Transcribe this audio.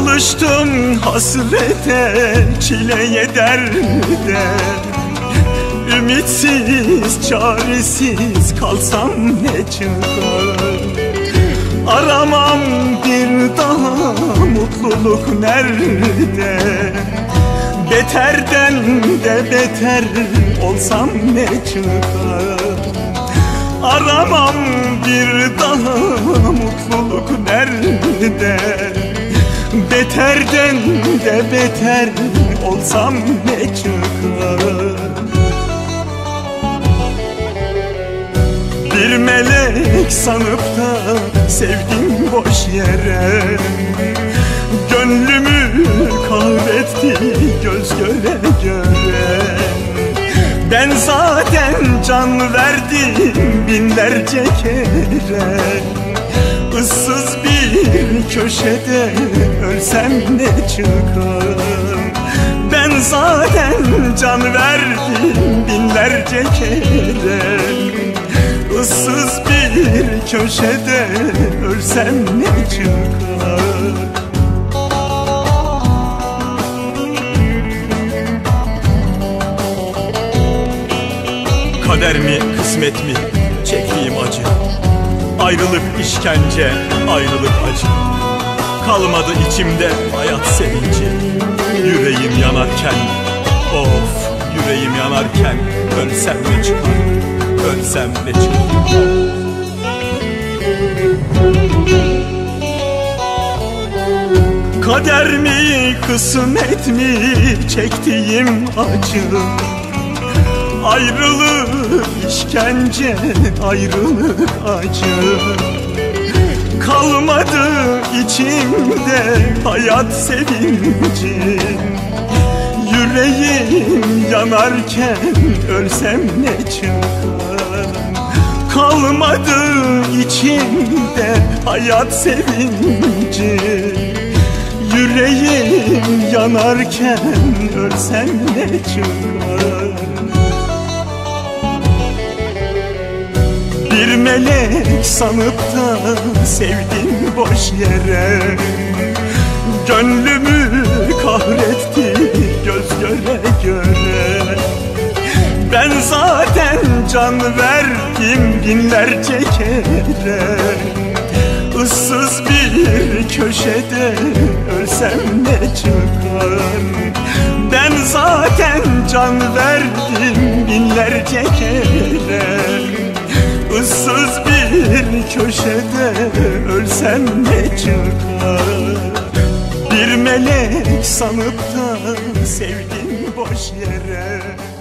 alıştım hasrete, çileye derdem. Ümitsiz, çaresiz kalsam ne çıkar? Aramam bir daha mutluluk nerede? Beterden de beter olsam ne çıkar? Aramam bir daha mutluluk nerede? Beterden de beter olsam ne çıkar? Bir melek sanıp da sevdim boş yere, gönlümü kahretti göz göre göre. Ben zaten can verdim binlerce kere, ıssız bir köşede ölsem ne çıkar? Ben zaten can verdim binlerce kere, ıssız bir köşede ölsem ne çıkar? Kader mi, kısmet mi, çektiğim acı? Ayrılık işkence, ayrılık acı. Kalmadı içimde hayat sevinci. Yüreğim yanarken, of yüreğim yanarken, ölsem ne çıkar, ölsem ne çıkar? Kader mi, kısmet mi, çektiğim acı? Ayrılık işkence, ayrılık acı. Kalmadı içimde hayat sevinci. Yüreğim yanarken ölsem ne çıkar? Kalmadı içimde hayat sevinci. Yüreğim yanarken ölsem ne çıkar? Bir melek sanıp da sevdim boş yere, gönlümü kahretti göz göre göre. Ben zaten can verdim binlerce kere, ıssız bir köşede ölsem ne çıkar? Ben zaten can verdim binlerce kere, ıssız bir köşede ölsem ne çıkar? Bir melek sanıp da sevdim boş yere.